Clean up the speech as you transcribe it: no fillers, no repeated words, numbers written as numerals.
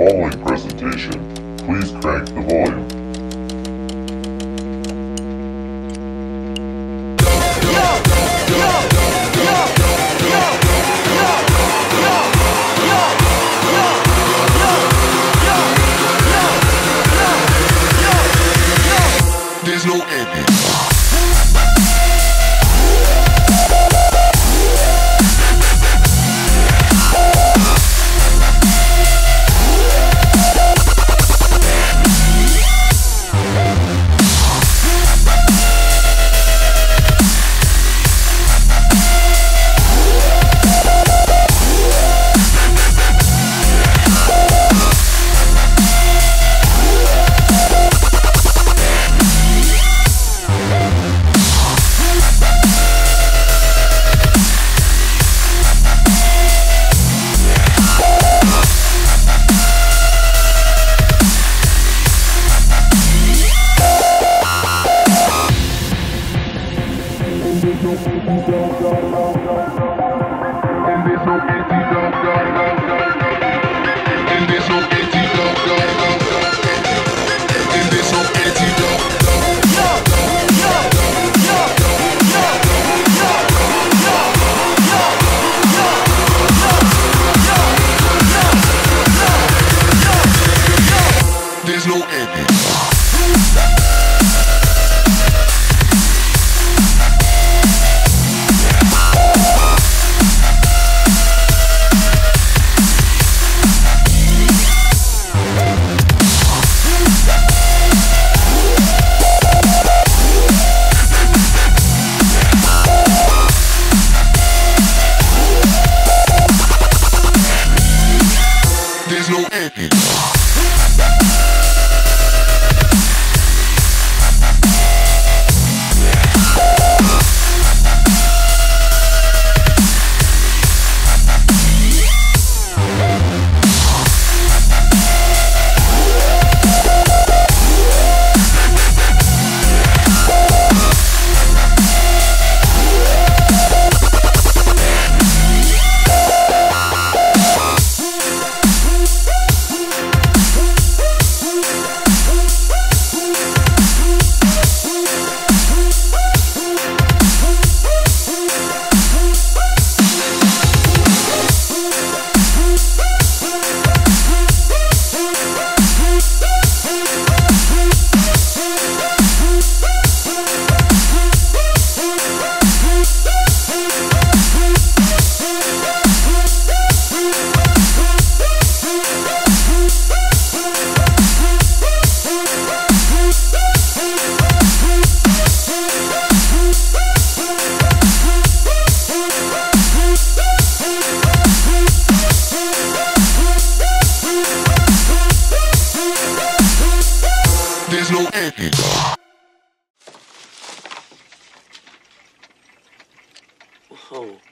following presentation, please crank the volume. There's no ending. Oh.